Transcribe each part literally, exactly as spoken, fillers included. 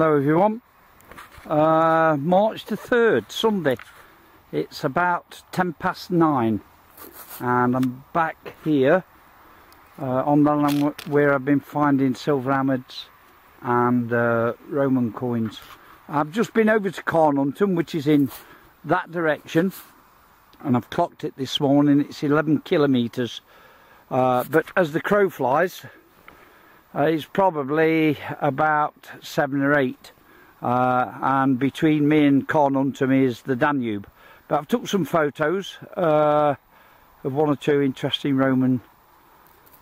Hello everyone, uh, March the third, Sunday. It's about ten past nine and I'm back here uh, on the land where I've been finding silver amids and uh, Roman coins. I've just been over to Carnuntum, which is in that direction, and I've clocked it this morning. It's eleven kilometres, uh, but as the crow flies, Uh, it's probably about seven or eight, uh, and between me and Carnuntum is the Danube. But I've took some photos uh, of one or two interesting Roman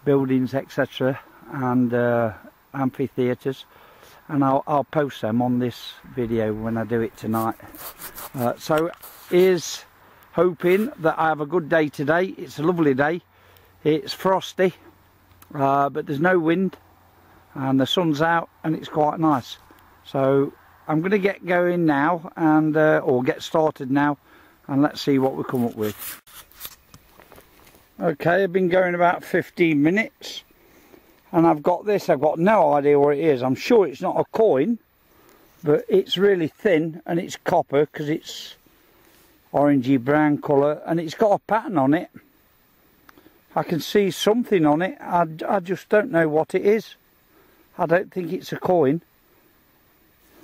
buildings, et cetera, and uh, amphitheatres, and I'll, I'll post them on this video when I do it tonight. Uh, so, here's hoping that I have a good day today. It's a lovely day. It's frosty, uh, but there's no wind. And the sun's out and it's quite nice, so I'm going to get going now and uh, or get started now, and let's see what we come up with. Okay, I've been going about fifteen minutes and I've got this. I've got no idea what it is. I'm sure it's not a coin, but it's really thin and it's copper because it's orangey brown colour, and it's got a pattern on it. I can see something on it. I, I just don't know what it is. I don't think it's a coin.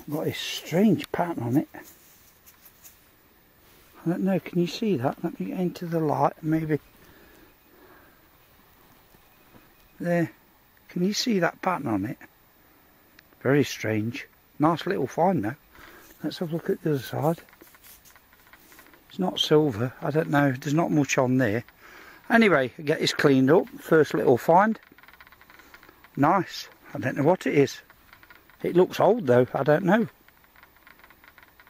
Got a strange pattern on it. I don't know, can you see that? Let me get into the light, maybe. There. Can you see that pattern on it? Very strange. Nice little find though. Let's have a look at the other side. It's not silver, I don't know. There's not much on there. Anyway, get this cleaned up. First little find. Nice. I don't know what it is. It looks old though, I don't know.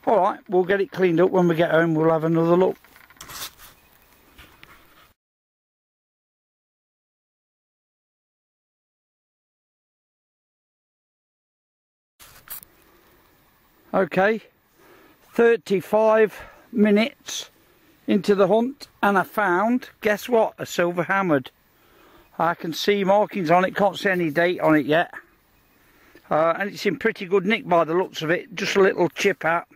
Alright, we'll get it cleaned up. When we get home, we'll have another look. Okay, thirty-five minutes into the hunt and I found, guess what, a silver hammered. I can see markings on it, can't see any date on it yet. Uh, and it's in pretty good nick by the looks of it. Just a little chip out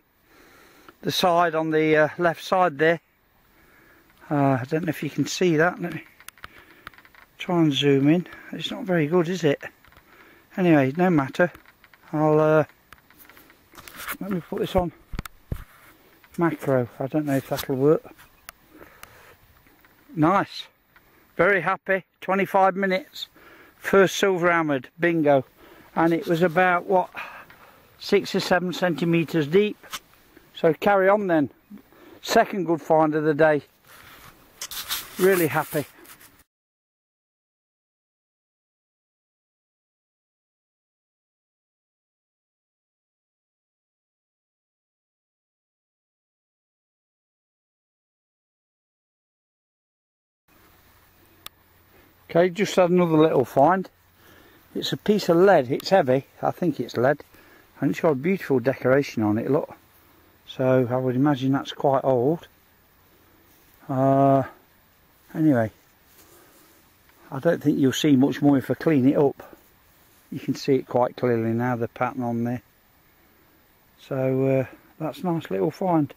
the side on the uh, left side there. Uh, I don't know if you can see that. Let me try and zoom in. It's not very good, is it? Anyway, no matter. I'll... Uh, let me put this on macro. I don't know if that'll work. Nice. Very happy. Twenty-five minutes, first silver hammered, bingo. And it was about, what, six or seven centimeters deep. So carry on then. Second good find of the day. Really happy. Okay, just had another little find. It's a piece of lead. It's heavy. I think it's lead. And it's got a beautiful decoration on it, look. So I would imagine that's quite old. Uh, anyway, I don't think you'll see much more if I clean it up. You can see it quite clearly now, the pattern on there. So uh, that's a nice little find.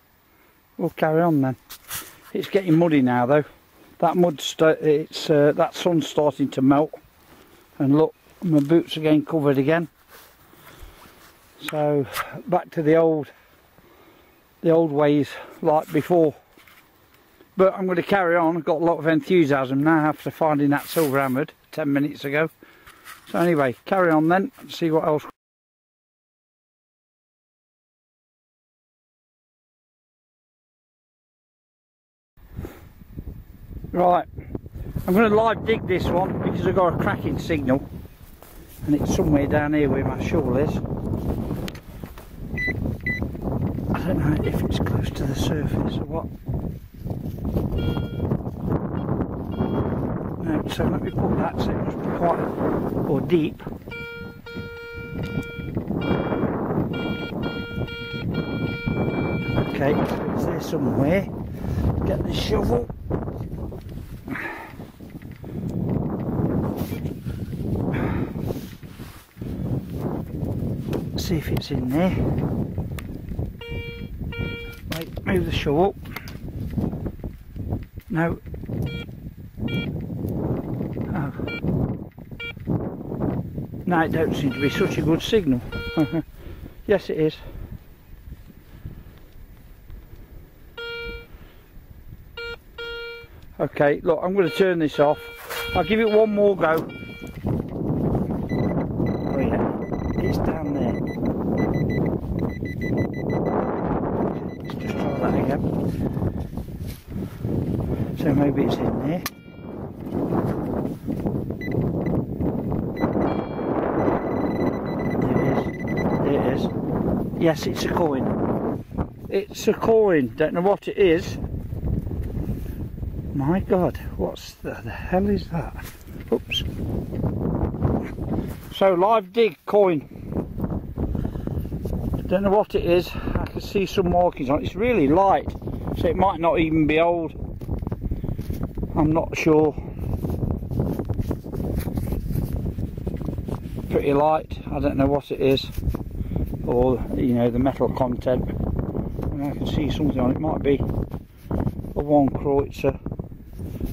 We'll carry on then. It's getting muddy now though. That mud, it's uh, that sun's starting to melt, and look, my boots are getting covered again. So back to the old, the old ways like before. But I'm going to carry on. I've got a lot of enthusiasm now after finding that silver hammered ten minutes ago. So anyway, carry on then. And see what else. Right, I'm going to live dig this one because I've got a cracking signal, and it's somewhere down here where my shovel is. I don't know if it's close to the surface or what. No, so let me put that, so it must be quite or deep. Okay, so it's there somewhere. Get the shovel. see if it's in there. Wait, move the show up. No. Oh. No, it don't seem to be such a good signal. Yes, it is. Okay, look, I'm going to turn this off. I'll give it one more go. Oh yeah, it's down there. Let's just try that again. So maybe it's in there. There it is. There it is. Yes, it's a coin. It's a coin. Don't know what it is. My God, what's the, the hell is that? Oops. So live dig coin. Don't know what it is. I can see some markings on it. It's really light, so it might not even be old. I'm not sure. Pretty light. I don't know what it is, or you know the metal content. And I can see something on it. It might be a one Kreutzer.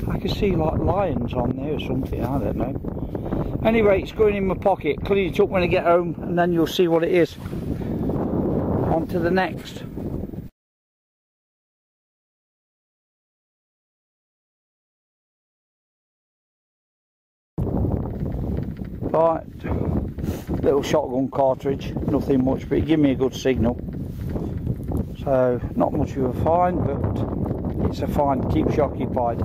I can see like lions on there or something, I don't know. Anyway, it's going in my pocket, clean it up when I get home and then you'll see what it is. On to the next. Right, little shotgun cartridge, nothing much, but it gave me a good signal. So, not much of a find, but it's a find, keeps you occupied.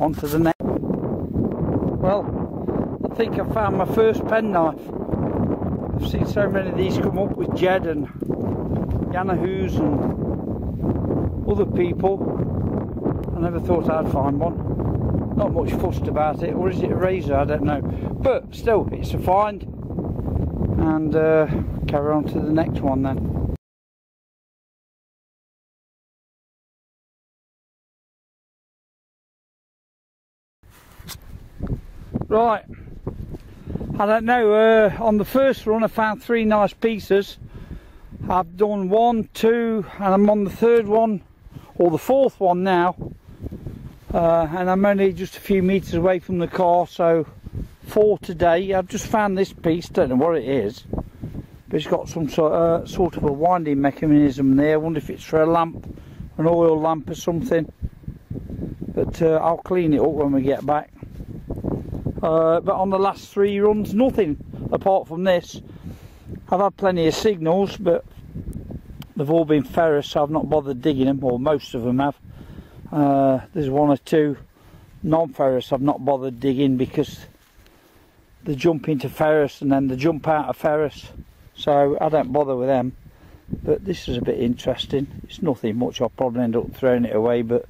On to the next. Well, I think I found my first penknife. I've seen so many of these come up with Jed and Yanahoos and other people. I never thought I'd find one. Not much fussed about it, or is it a razor? I don't know. But still, it's a find. And uh, carry on to the next one then. Right, I don't know, uh, on the first run I found three nice pieces. I've done one, two, and I'm on the third one, or the fourth one now. Uh, and I'm only just a few metres away from the car, so four today. I've just found this piece, don't know what it is. But it's got some sort of, uh, sort of a winding mechanism there. I wonder if it's for a lamp, an oil lamp or something. But uh, I'll clean it up when we get back. Uh, but on the last three runs, nothing apart from this. I've had plenty of signals, but they've all been ferrous, so I've not bothered digging them, or most of them have. Uh, there's one or two non-ferrous I've not bothered digging because they jump into ferrous and then they jump out of ferrous, so I don't bother with them. But this is a bit interesting. It's nothing much, I'll probably end up throwing it away, but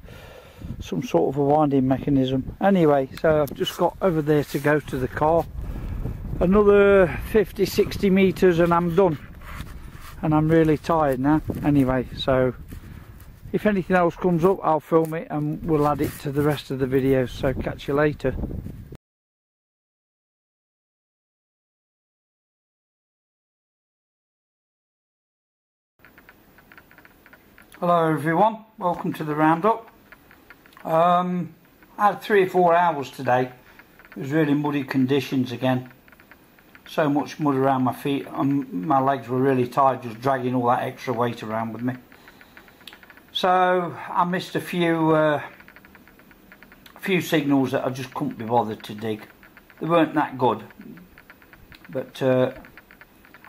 some sort of a winding mechanism. Anyway, so I've just got over there to go to the car, another fifty sixty meters and I'm done, and I'm really tired now. Anyway, so if anything else comes up I'll film it and we'll add it to the rest of the video, so catch you later. Hello everyone, welcome to the roundup. Um, I had three or four hours today. It was really muddy conditions again. So much mud around my feet, and my legs were really tired just dragging all that extra weight around with me. So I missed a few uh, few signals that I just couldn't be bothered to dig. They weren't that good, but uh,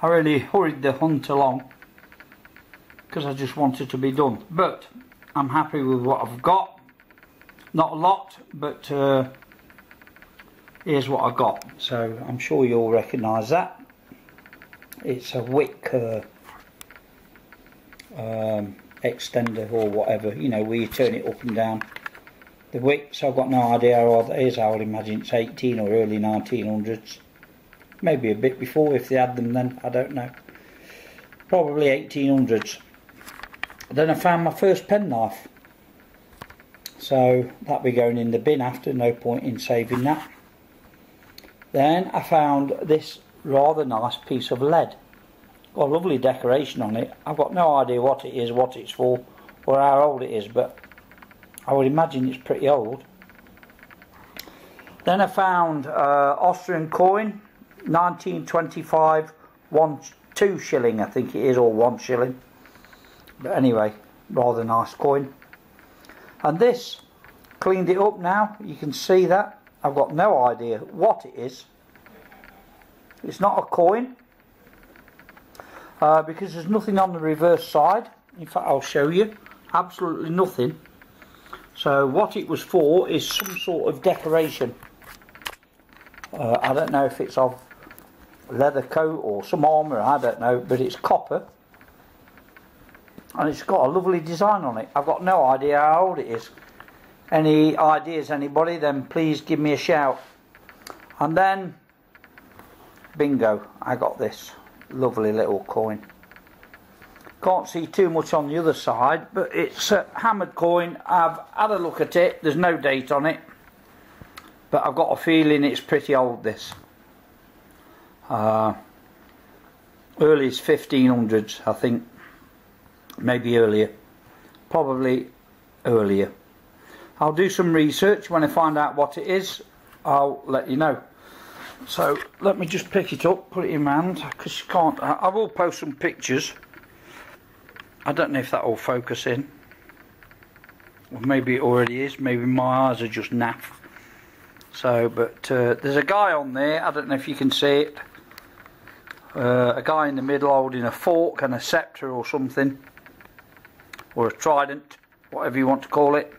I really hurried the hunt along because I just wanted to be done. But I'm happy with what I've got. Not a lot, but uh, here's what I got. So I'm sure you'll recognise that. It's a wick uh, um, extender or whatever, you know, where you turn it up and down the wick. So I've got no idea how old that is. I would imagine it's eighteen or early nineteen hundreds. Maybe a bit before if they had them then, I don't know. Probably eighteen hundreds. Then I found my first penknife. So that'll be going in the bin after, no point in saving that. Then I found this rather nice piece of lead. got a lovely decoration on it. I've got no idea what it is, what it's for, or how old it is, but I would imagine it's pretty old. Then I found uh, Austrian coin, nineteen twenty-five, one, two shilling I think it is, or one shilling. But anyway, rather nice coin. And this, cleaned it up now, you can see that. I've got no idea what it is. It's not a coin, uh, because there's nothing on the reverse side. In fact, I'll show you, absolutely nothing. So what it was for is some sort of decoration. Uh, I don't know if it's of leather coat or some armour, I don't know, but it's copper. And it's got a lovely design on it. I've got no idea how old it is. Any ideas, anybody, then please give me a shout. And then, bingo, I got this lovely little coin. Can't see too much on the other side, but it's a hammered coin. I've had a look at it, there's no date on it, but I've got a feeling it's pretty old, this. Uh, early as fifteen hundreds, I think. Maybe earlier, probably earlier. I'll do some research. When I find out what it is, I'll let you know. So let me just pick it up, put it in my hand, because you can't. I will post some pictures. I don't know if that will focus in, or maybe it already is. Maybe my eyes are just naff. So, but uh, there's a guy on there, I don't know if you can see it, uh, a guy in the middle holding a fork and a scepter or something, or a trident, whatever you want to call it.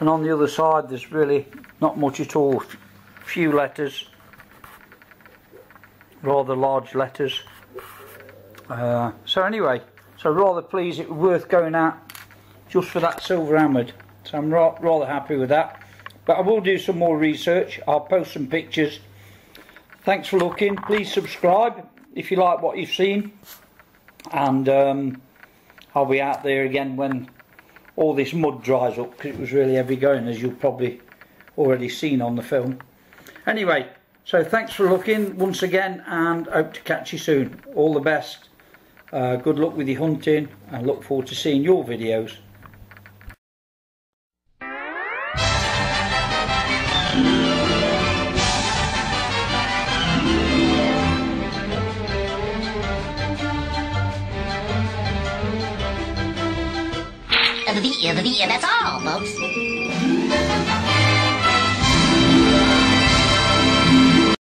And on the other side there's really not much at all, few letters, rather large letters. Uh, so anyway, so rather pleased, it was worth going at just for that silver hammered. So I'm ra rather happy with that. But I will do some more research, I'll post some pictures. Thanks for looking, please subscribe if you like what you've seen. And um, I'll be out there again when all this mud dries up, because it was really heavy going, as you've probably already seen on the film. Anyway, so thanks for looking once again, and hope to catch you soon. All the best, uh, good luck with your hunting, and look forward to seeing your videos. The, the, the, that's all, folks.